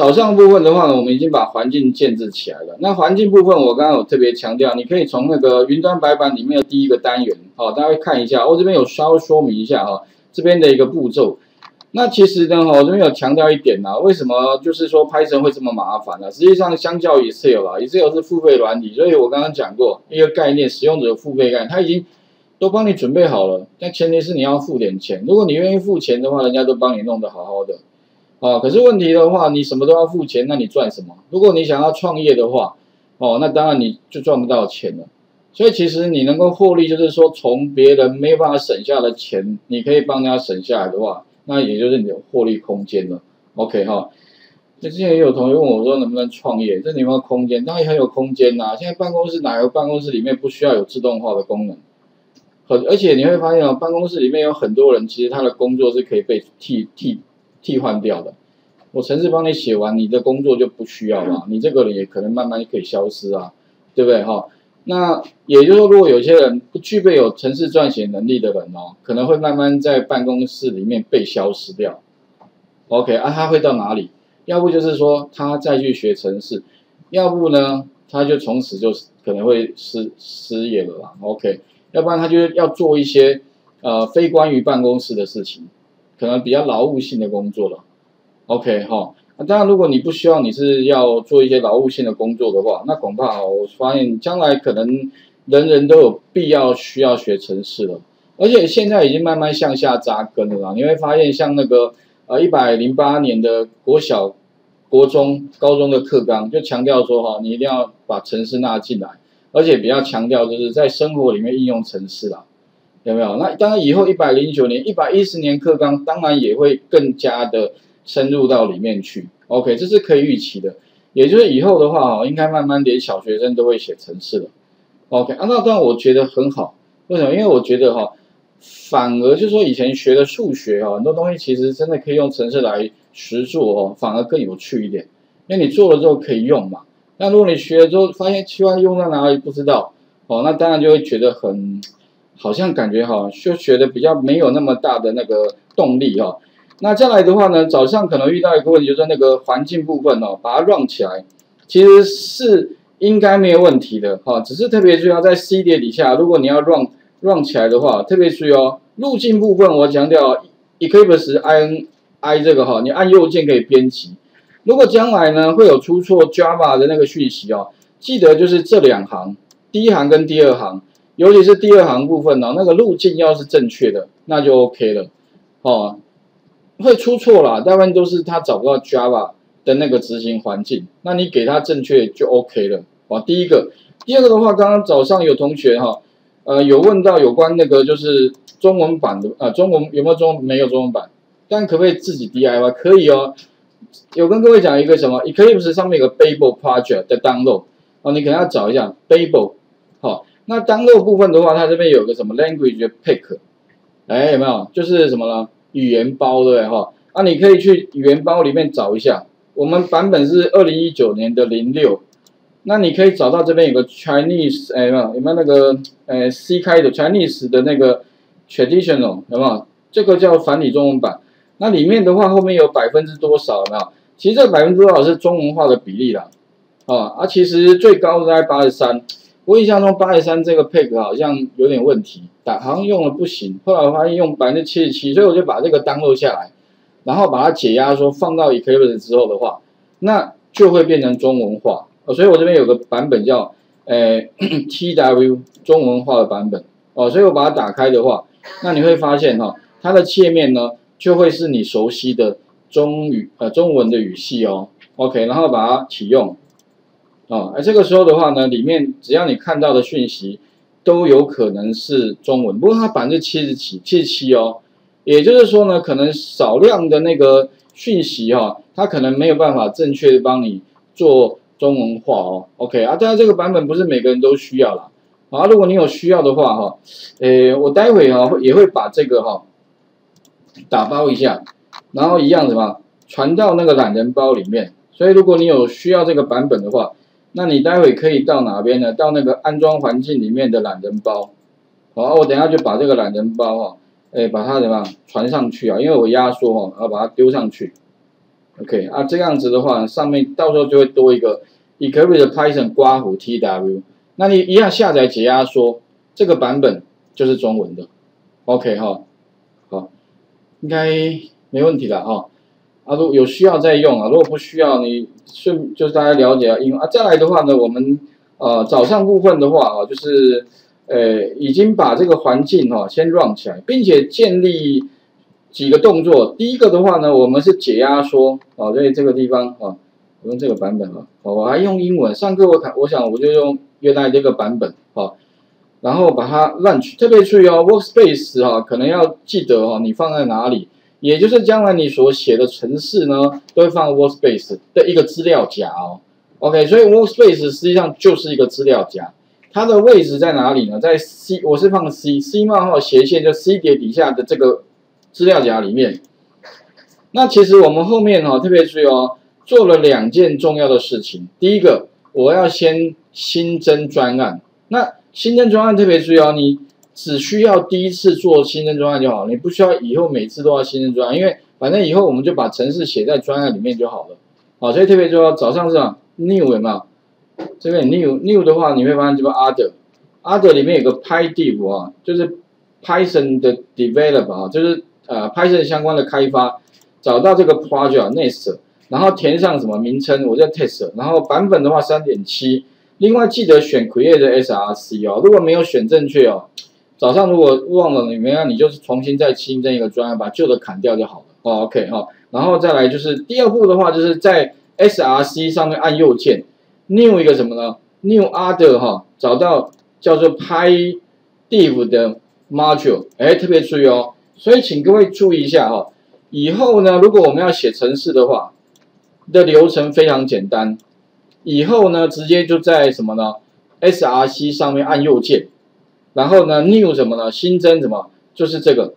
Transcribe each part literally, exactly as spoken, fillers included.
早上部分的话呢，我们已经把环境建置起来了。那环境部分，我刚刚有特别强调，你可以从那个云端白板里面的第一个单元，哦，大家看一下，我、哦、这边有稍微说明一下哈、哦，这边的一个步骤。那其实呢，我、哦、这边有强调一点呐、啊，为什么就是说 Python 会这么麻烦呢、啊？实际上，相较于 Excel 啦 ，Excel 是付费软体，所以我刚刚讲过一个概念，使用者付费概念，它已经都帮你准备好了，但前提是你要付点钱。如果你愿意付钱的话，人家都帮你弄得好好的。 哦，可是问题的话，你什么都要付钱，那你赚什么？如果你想要创业的话，哦，那当然你就赚不到钱了。所以其实你能够获利，就是说从别人没有办法省下的钱，你可以帮人家省下来的话，那也就是你的获利空间了。OK 哈、哦，之前也有同学问我说能不能创业，这有没有空间？当然很有空间呐、啊。现在办公室哪个办公室里面不需要有自动化的功能？很，而且你会发现哦，办公室里面有很多人，其实他的工作是可以被替替。 替换掉的，我程式帮你写完，你的工作就不需要了，你这个人也可能慢慢可以消失啊，对不对哈？那也就是说，如果有些人不具备有程式撰写能力的人哦，可能会慢慢在办公室里面被消失掉。OK 啊，他会到哪里？要不就是说他再去学程式，要不呢他就从此就可能会失失业了啦。OK， 要不然他就要做一些呃非关于办公室的事情。 可能比较劳务性的工作了 ，OK 哈、哦。那、啊、当然，如果你不需要，你是要做一些劳务性的工作的话，那恐怕、哦、我发现将来可能人人都有必要需要学程式了。而且现在已经慢慢向下扎根了啦。你会发现，像那个呃一百零八年的国小、国中、高中的课纲就强调说哈、哦，你一定要把程式纳进来，而且比较强调就是在生活里面应用程式啦。 有没有？那当然，以后一百零九年、一百一十年课纲当然也会更加的深入到里面去。OK， 这是可以预期的。也就是以后的话，应该慢慢连小学生都会写程式了。OK， 啊，那当然我觉得很好。为什么？因为我觉得哈，反而就是说以前学的数学哈，很多东西其实真的可以用程式来实做哦，反而更有趣一点。因为你做了之后可以用嘛。那如果你学了之后发现希望用到哪里不知道哦，那当然就会觉得很。 好像感觉哈，就学的比较没有那么大的那个动力哈。那将来的话呢，早上可能遇到一个问题，就是那个环境部分哦，把它 run 起来，其实是应该没有问题的哈。只是特别注意要在 C 列底下，如果你要 run run 起来的话，特别注意哦。路径部分我强调 Eclipse I N I 这个哈，你按右键可以编辑。如果将来呢会有出错 Java 的那个讯息哦，记得就是这两行，第一行跟第二行。 尤其是第二行部分呢、哦，那个路径要是正确的，那就 OK 了，哦，会出错啦，大部分都是他找不到 Java 的那个执行环境，那你给他正确就 OK 了，哦，第一个，第二个的话，刚刚早上有同学哈、哦，呃，有问到有关那个就是中文版的，呃，中文有没有中文？没有中文版，但可不可以自己 D I Y？ 可以哦，有跟各位讲一个什么 Eclipse 上面有个 Babel Project 的 download， 哦，你可能要找一下 Babel， 好、哦。 那download部分的话，它这边有个什么 language pick， 哎，有没有？就是什么呢？语言包对不对哈？啊，你可以去语言包里面找一下。我们版本是二零一九年的零六，那你可以找到这边有个 Chinese， 哎，有没有？有没有那个呃 C 开的 Chinese 的那个 traditional， 有没有？这个叫繁体中文版。那里面的话，后面有百分之多少？有没有？其实这百分之多少是中文化的比例啦。啊啊，其实最高的在八十三。 我印象中八十三这个 pick 好像有点问题，打好像用了不行，后来我发现用 百分之七十七， 所以我就把这个 download 下来，然后把它解压说放到 Eclipse 之后的话，那就会变成中文化。哦，所以我这边有个版本叫呃 T W 中文化的版本哦，所以我把它打开的话，那你会发现哈、哦，它的界面呢就会是你熟悉的中语呃中文的语系哦。OK， 然后把它启用。 哦，哎，这个时候的话呢，里面只要你看到的讯息，都有可能是中文，不过它百分之七十七，七十七哦，也就是说呢，可能少量的那个讯息哈、哦，它可能没有办法正确的帮你做中文化哦。OK 啊，当然这个版本不是每个人都需要啦。啊，如果你有需要的话哈、哦，诶，我待会啊、哦、也会把这个哈、哦、打包一下，然后一样什么传到那个懒人包里面。所以如果你有需要这个版本的话， 那你待会可以到哪边呢？到那个安装环境里面的懒人包，好，我等一下就把这个懒人包哈，哎，把它怎么样传上去啊？因为我压缩哈，然后把它丢上去。OK， 啊，这样子的话，上面到时候就会多一个 equate Python 刮弧 T W， 那你一样下载解压缩，这个版本就是中文的 ，OK 哈，好，应该没问题了哈。啊，如果有需要再用啊，如果不需要你顺就是大家了解应用啊。再来的话呢，我们呃早上部分的话啊，就是呃已经把这个环境哈、啊、先 run 起来，并且建立。 几个动作，第一个的话呢，我们是解压缩啊，在这个地方啊，我用这个版本啊，我还用英文。上课我看，我想我就用原来这个版本啊，然后把它 launch。特别注意哦 ，workspace 啊，可能要记得哦，你放在哪里，也就是将来你所写的程式呢，都会放 workspace 的一个资料夹哦。OK， 所以 workspace 实际上就是一个资料夹，它的位置在哪里呢？在 C， 我是放 C，C 冒号斜线就 C 点底下的这个。 资料夹里面，那其实我们后面哈、哦、特别注意哦，做了两件重要的事情。第一个，我要先新增专案。那新增专案特别注意哦，你只需要第一次做新增专案就好，你不需要以后每次都要新增专案，因为反正以后我们就把程式写在专案里面就好了。好，所以特别注意哦，早上是吧 new 有没有？这边 new new 的话，你会发现这个 other other 里面有个 pydiv 啊，就是 Python 的 develop 啊，就是。 呃 ，Python 相关的开发，找到这个 project next， 然后填上什么名称，我叫 test， 然后版本的话 三点七， 另外记得选 create src 哦，如果没有选正确哦，早上如果忘了你没看，你就是重新再新增一个专案，把旧的砍掉就好了。哦 ，OK 哈、哦，然后再来就是第二步的话，就是在 src 上面按右键 ，new 一个什么呢 ？new other 哈、哦，找到叫做 pydiv 的 module， 哎，特别注意哦。 所以，请各位注意一下哈、哦，以后呢，如果我们要写程式的话，的流程非常简单。以后呢，直接就在什么呢 ？S R C 上面按右键，然后呢 ，New 什么呢？新增什么？就是这个，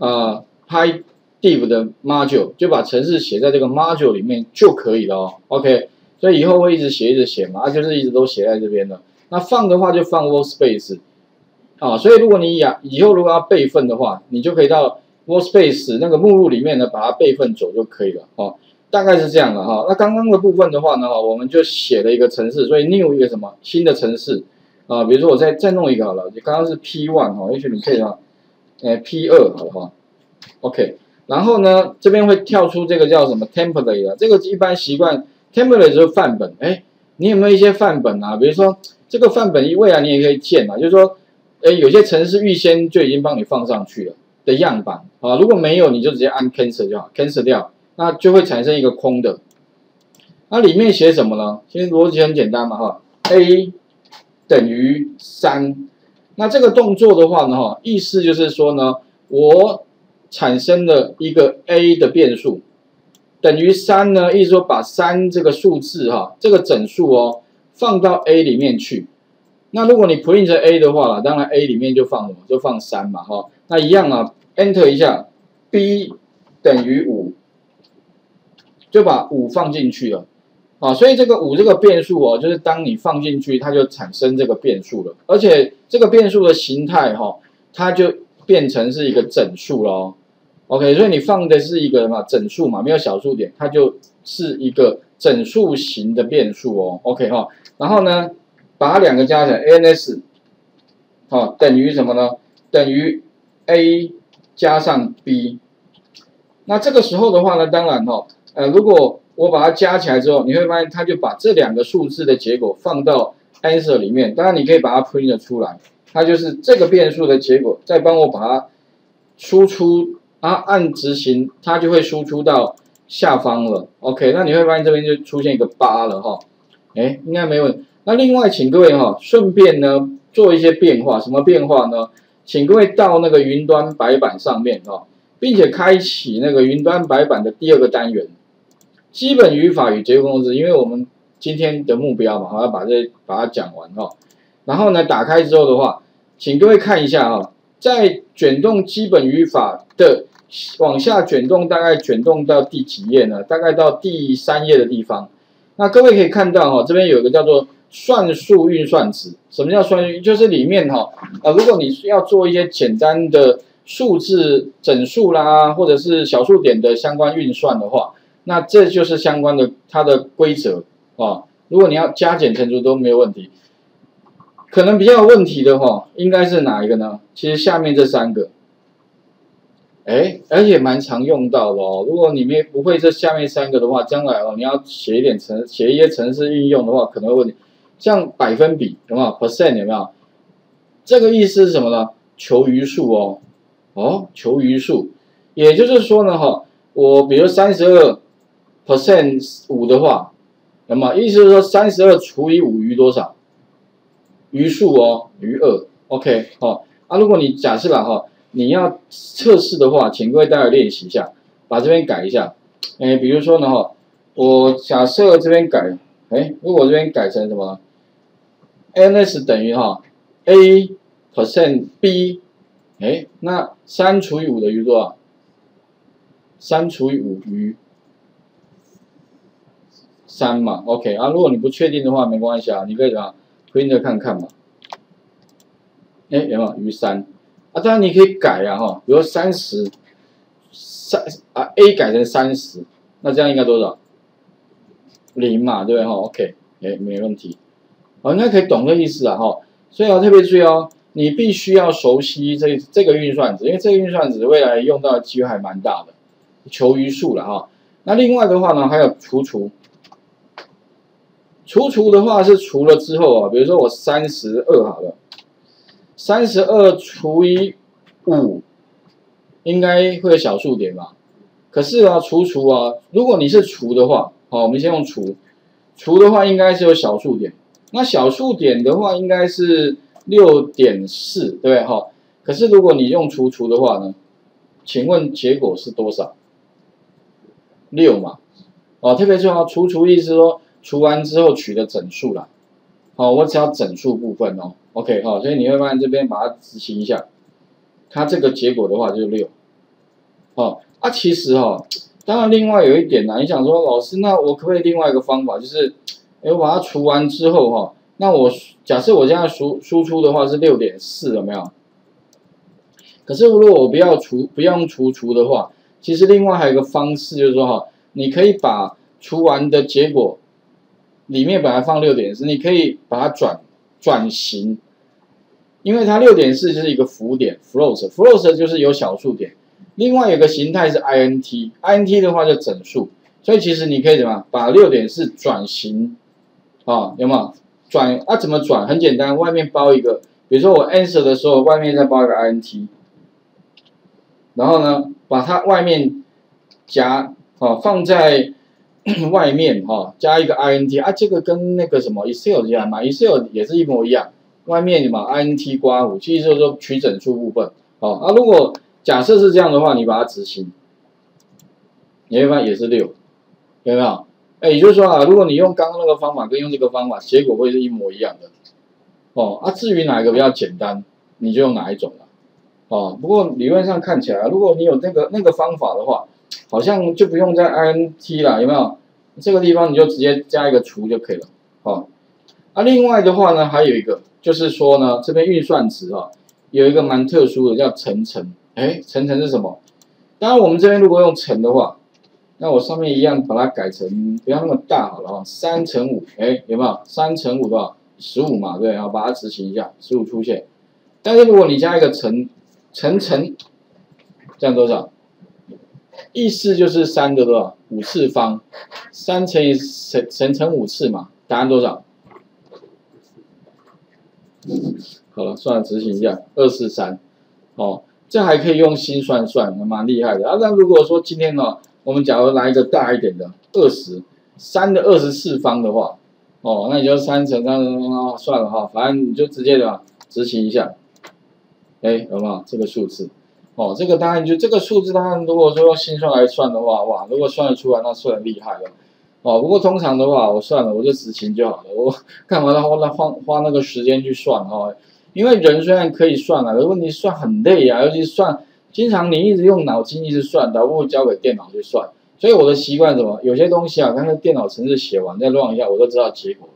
呃 ，pydiv 的 module 就把程式写在这个 module 里面就可以了哦。OK， 所以以后会一直写一直写嘛，就是一直都写在这边的。那放的话就放 workspace。 啊，所以如果你以以后如果要备份的话，你就可以到 workspace 那个目录里面呢，把它备份走就可以了哦。大概是这样的哈、哦。那刚刚的部分的话呢，我们就写了一个程式，所以 new 一个什么新的程式啊，比如说我再再弄一个好了，刚刚是 P 一 哈、哦，也许你可以啊，呃 P 二 好了哈、哦。OK， 然后呢这边会跳出这个叫什么 template 啊，这个一般习惯 template 就是范本，哎，你有没有一些范本啊？比如说这个范本未来你也可以建啊，就是说。 哎，有些程式预先就已经帮你放上去了的样板啊，如果没有，你就直接按 cancel 就好 ，cancel 掉，那就会产生一个空的。那、啊、里面写什么呢？其实逻辑很简单嘛，哈 ，a 等于 三。那这个动作的话呢，哈，意思就是说呢，我产生了一个 a 的变数，等于三呢，意思说把三这个数字哈，这个整数哦，放到 a 里面去。 那如果你 print A 的话啦，当然 A 里面就放什么？就放三嘛，哈、哦。那一样啊 ，enter 一下 ，B 等于 五， 就把五放进去了，啊，所以这个五这个变数哦，就是当你放进去，它就产生这个变数了，而且这个变数的形态哈、哦，它就变成是一个整数咯。OK， 所以你放的是一个嘛整数嘛，没有小数点，它就是一个整数型的变数哦。OK 哈、哦，然后呢？ 把两个加起来 ，ans， 好、哦、等于什么呢？等于 a 加上 b。那这个时候的话呢，当然哈、哦，呃，如果我把它加起来之后，你会发现它就把这两个数字的结果放到 answer 里面。当然你可以把它 print 出来，它就是这个变数的结果，再帮我把它输出，啊，按执行，它就会输出到下方了。OK， 那你会发现这边就出现一个八了哈、哦，哎，应该没问题。 那另外，请各位哈、哦，顺便呢做一些变化，什么变化呢？请各位到那个云端白板上面哈、哦，并且开启那个云端白板的第二个单元，基本语法与结构控制，因为我们今天的目标嘛，我要把这把它讲完哈、哦。然后呢，打开之后的话，请各位看一下哈、哦，在卷动基本语法的往下卷动，大概卷动到第几页呢？大概到第三页的地方。那各位可以看到哈、哦，这边有一个叫做 算术运算值，什么叫算术？就是里面哈、哦，呃，如果你要做一些简单的数字整数啦，或者是小数点的相关运算的话，那这就是相关的它的规则啊。如果你要加减乘除都没有问题，可能比较有问题的话，应该是哪一个呢？其实下面这三个，哎，而且蛮常用到的哦。如果你没不会这下面三个的话，将来哦你要写一点程写一些程式运用的话，可能会问题。像百分比有没有 percent 有没有？这个意思是什么呢？求余数哦，哦求余数，也就是说呢哈，我比如三十二 percent 五的话，那么意思是说三十二除以五余多少？ 余数哦，余二 ，OK， 哦，啊，如果你假设啦哈，你要测试的话，请各位待会练习一下，把这边改一下，哎，比如说呢哈，我假设这边改，哎，如果这边改成什么 ，ns 等于哈 a percent b， 哎，那三除以五的余多少？三除以五余三嘛 ，OK， 啊，如果你不确定的话没关系啊，你可以啊。 推着看看嘛，哎，有没有余三？啊，当然你可以改啊，哈，比如三十，三啊 A 改成三十，那这样应该多少？零嘛，对不对？哈 ，OK， 哎，没问题，哦，应该可以懂这意思啊，哈。所以要特别注意哦，你必须要熟悉这这个运算子，因为这个运算子未来用到的机会还蛮大的，求余数了哈。那另外的话呢，还有除除。 除除的话是除了之后啊，比如说我三十二好了， 三十二除以五应该会有小数点吧？可是啊，除除啊，如果你是除的话，好，我们先用除，除的话应该是有小数点。那小数点的话应该是 六点四， 对不对？哈，可是如果你用除除的话呢，请问结果是多少？ 六嘛，哦，特别重要，除除意思说。 除完之后取的整数啦，好、哦，我只要整数部分哦 ，OK 好、哦，所以你会发现这边把它执行一下，它这个结果的话就是 六， 哦，啊其实哦，当然另外有一点呢、啊，你想说老师，那我可不可以另外一个方法就是，哎我把它除完之后哈、哦，那我假设我现在输输出的话是 六点四 有没有？可是如果我不要除不要用除除的话，其实另外还有一个方式就是说哈、哦，你可以把除完的结果。 里面本来放 六点四， 你可以把它转转型，因为它 六点四 就是一个浮点 float，float 就是有小数点。另外有个形态是 int，int 的话就整数，所以其实你可以怎么样把 六点四 转型啊？有没有转啊？怎么转？很简单，外面包一个，比如说我 answer 的时候，外面再包一个 int， 然后呢把它外面夹啊放在。 外面哈、哦、加一个 int 啊，这个跟那个什么 Excel 一样嘛 ，Excel 也是一模一样。外面什么 int 刮胡，其实就是说取整数部分。好、哦、啊，如果假设是这样的话，你把它执行，你会发现也是 六， 有没有？哎，也就是说啊，如果你用刚刚那个方法跟用这个方法，结果会是一模一样的。哦啊，至于哪一个比较简单，你就用哪一种了、啊。哦，不过理论上看起来，如果你有那个那个方法的话。 好像就不用再 int 了，有没有？这个地方你就直接加一个除就可以了，哦。啊，另外的话呢，还有一个就是说呢，这边运算值啊，有一个蛮特殊的叫乘乘，哎，乘乘是什么？当然我们这边如果用乘的话，那我上面一样把它改成不要那么大好了啊，三乘五，哎，有没有？三乘五多少？十五嘛，对，然后把它执行一下， 十五出现。但是如果你加一个乘乘乘，这样多少？ 意思就是三的多少五次方，三乘以乘乘乘五次嘛，答案多少？好了，算了，执行一下， 二四三，哦，这还可以用心算算，蛮厉害的。啊，那如果说今天呢、哦，我们假如来一个大一点的二十，三的二十四方的话，哦，那你就三乘三哦，算了哈、哦，反正你就直接的执行一下，哎，有没有这个数字？ 哦，这个当然就这个数字，当然如果说用心算来算的话，哇，如果算得出来，那算厉害了。哦，不过通常的话，我算了，我就执行就好了，我干嘛要花花花那个时间去算哦？因为人虽然可以算啊，可是问题算很累啊，尤其算经常你一直用脑筋一直算，倒不如交给电脑去算。所以我的习惯什么，有些东西啊，刚才电脑程式写完再乱一下，我都知道结果了。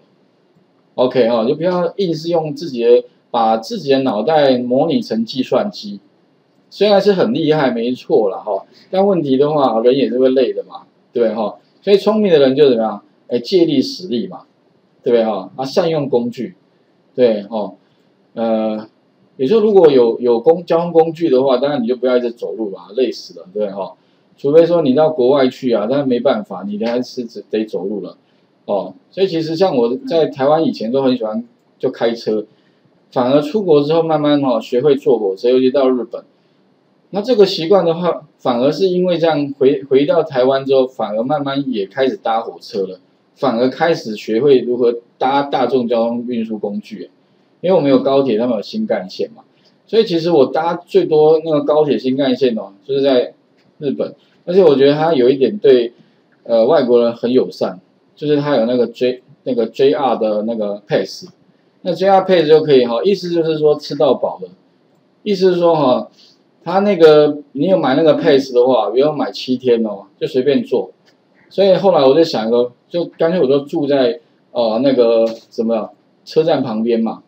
OK 哦，就不要硬是用自己的把自己的脑袋模拟成计算机。 虽然是很厉害，没错啦哈，但问题的话，人也是会累的嘛，对哈。所以聪明的人就怎么样？哎，借力使力嘛，对不对哈？啊，善用工具，对哦，呃，也就如果有有公交通工具的话，当然你就不要一直走路吧，累死了，对不对哈？除非说你到国外去啊，但是没办法，你还是得走路了，哦，所以其实像我在台湾以前都很喜欢就开车，反而出国之后慢慢哦学会坐火车，尤其到日本，那这个习惯的话，反而是因为这样回回到台湾之后，反而慢慢也开始搭火车了，反而开始学会如何搭大众交通运输工具，因为我们有高铁，他们有新干线嘛，所以其实我搭最多那个高铁新干线哦，就是在日本，而且我觉得它有一点对，呃，外国人很友善，就是它有那个 J 那个 J R 的那个 pass， 那 J R pass 就可以哈，意思就是说吃到饱了，意思是说哈，它那个你有买那个 pass 的话，不用买七天哦，就随便坐，所以后来我就想一个，就干脆我就住在呃那个什么车站旁边嘛，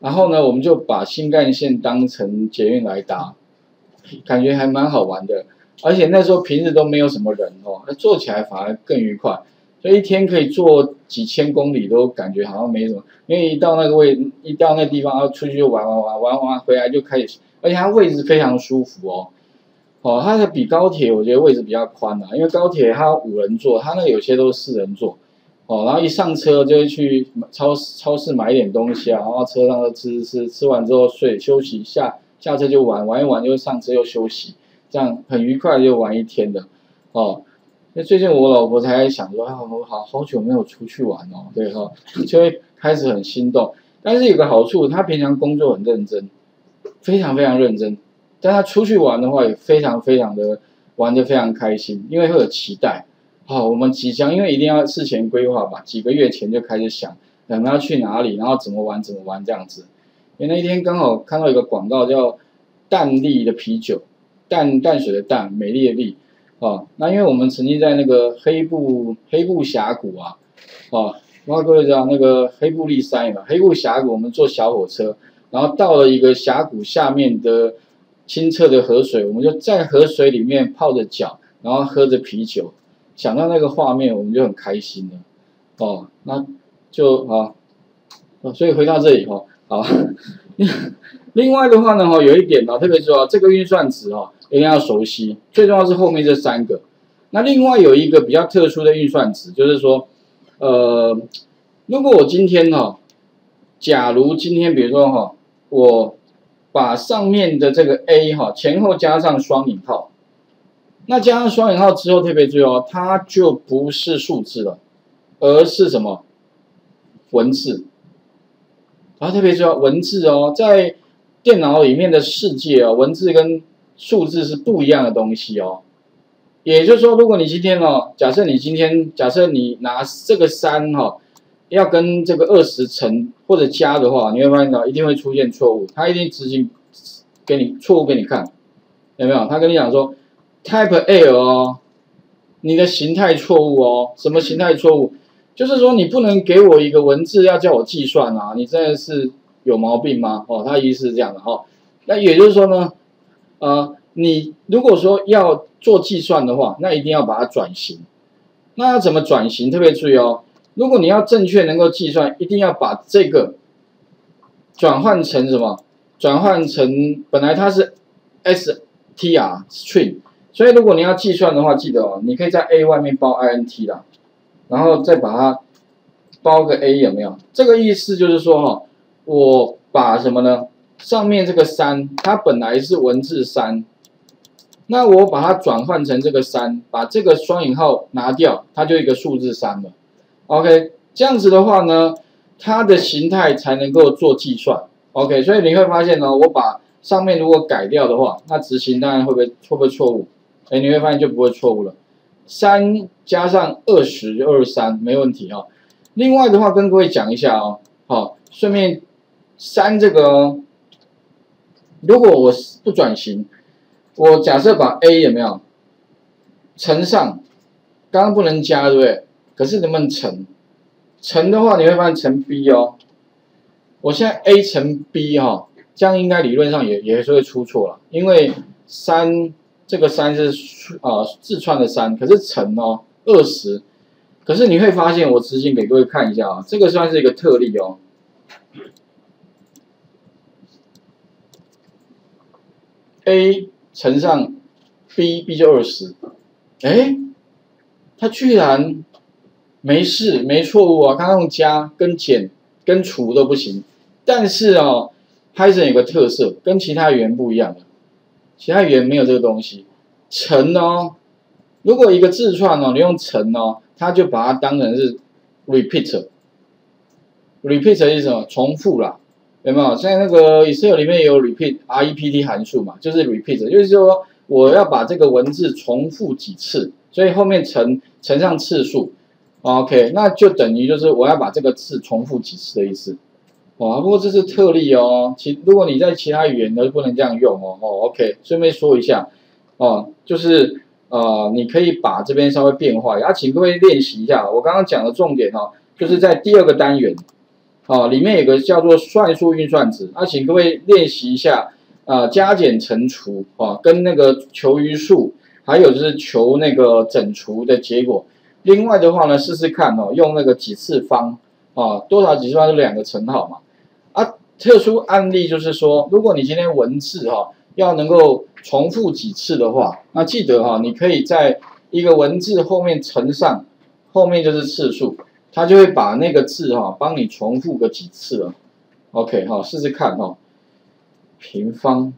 然后呢，我们就把新干线当成捷运来搭。感觉还蛮好玩的，而且那时候平日都没有什么人哦，那坐起来反而更愉快，所以一天可以坐几千公里都感觉好像没什么，因为一到那个位，一到那地方，然后出去就玩玩玩玩玩，回来就开始，而且它位置非常舒服哦，哦，它的比高铁我觉得位置比较宽啊，因为高铁它五人座，它那有些都是四人座，哦，然后一上车就会去超超市买一点东西啊，然后车上就吃吃吃完之后睡休息一下。下车就玩玩一玩，就上车又休息，这样很愉快就玩一天的，哦。那最近我老婆才想说，啊，我好好久没有出去玩哦，对哈，就会开始很心动。但是有个好处，她平常工作很认真，非常非常认真，但她出去玩的话也非常非常的玩得非常开心，因为会有期待。好，我们即将因为一定要事前规划吧，几个月前就开始想我们要去哪里，然后怎么玩怎么玩这样子。因为那天刚好看到一个广告叫“淡丽的啤酒”，淡淡水的淡，美丽的丽，哦，那因为我们曾经在那个黑布黑布峡谷啊，哦，然后各位知道那个黑布利山嘛，黑布峡谷我们坐小火车，然后到了一个峡谷下面的清澈的河水，我们就在河水里面泡着脚，然后喝着啤酒，想到那个画面我们就很开心了，哦，那就啊，哦，所以回到这里哦。好，另外的话呢，哈，有一点呢，特别是说这个运算值哈，一定要熟悉。最重要是后面这三个。那另外有一个比较特殊的运算值，就是说，呃，如果我今天哈，假如今天比如说哈，我把上面的这个 a 哈前后加上双引号，那加上双引号之后，特别注意哦，它就不是数字了，而是什么？文字。然后特别说文字哦，在电脑里面的世界哦，文字跟数字是不一样的东西哦。也就是说，如果你今天哦，假设你今天假设你拿这个三哈，要跟这个二十乘或者加的话，你会发现到一定会出现错误，它一定执行给你错误给你看，有没有？他跟你讲说 type error 哦，你的形态错误哦，什么形态错误？就是说，你不能给我一个文字要叫我计算啊！你真的是有毛病吗？哦，他意思是这样的哦。那也就是说呢，呃，你如果说要做计算的话，那一定要把它转型。那要怎么转型？特别注意哦，如果你要正确能够计算，一定要把这个转换成什么？转换成本来它是 str string， 所以如果你要计算的话，记得哦，你可以在 a 外面包 int 啦。然后再把它包个 a 有没有？这个意思就是说哈，我把什么呢？上面这个三，它本来是文字三，那我把它转换成这个三，把这个双引号拿掉，它就一个数字三了。OK， 这样子的话呢，它的形态才能够做计算。OK， 所以你会发现呢，我把上面如果改掉的话，那执行当然会不会会不会错误？哎，你会发现就不会错误了。三加上二十就二十三，没问题哦。另外的话，跟各位讲一下哦，好，顺便三这个、哦，如果我不转型，我假设把 a 有没有乘上，刚刚不能加对不对？可是能不能乘？乘的话，你会发现乘 b 哦。我现在 a 乘 b 哈、哦，这样应该理论上也也是会出错了，因为三。这个三是啊、呃、自串的三，可是乘哦，二十。可是你会发现，我执行给各位看一下啊，这个算是一个特例哦。A 乘上 B，B 就二十。哎，它居然没事，没错误啊！刚刚用加、跟减、跟除都不行。但是哦 ，Python 有个特色，跟其他语言不一样的，其他语言没有这个东西。乘哦，如果一个字串哦，你用乘哦。 他就把它当成是 repeat，repeat 是什么？重复啦，有没有？在那个 Excel 里面也有 repeat，R E P T 函数嘛，就是 repeat， 就是说我要把这个文字重复几次，所以后面乘乘上次数 ，OK， 那就等于就是我要把这个字重复几次的意思。哇，不过这是特例哦，其如果你在其他语言都不能这样用哦。哦 ，OK， 顺便说一下，哦，就是。 呃，你可以把这边稍微变化一下，啊，请各位练习一下。我刚刚讲的重点哦，就是在第二个单元，哦，里面有个叫做算术运算值，啊，请各位练习一下。呃，加减乘除，哦，跟那个求余数，还有就是求那个整除的结果。另外的话呢，试试看哦，用那个几次方，哦，多少几次方就两个乘号嘛。啊，特殊案例就是说，如果你今天文字哈、哦。 要能够重复几次的话，那记得哈、哦，你可以在一个文字后面乘上，后面就是次数，它就会把那个字哈、哦、帮你重复个几次了。OK 哈、哦，试试看哈、哦，平方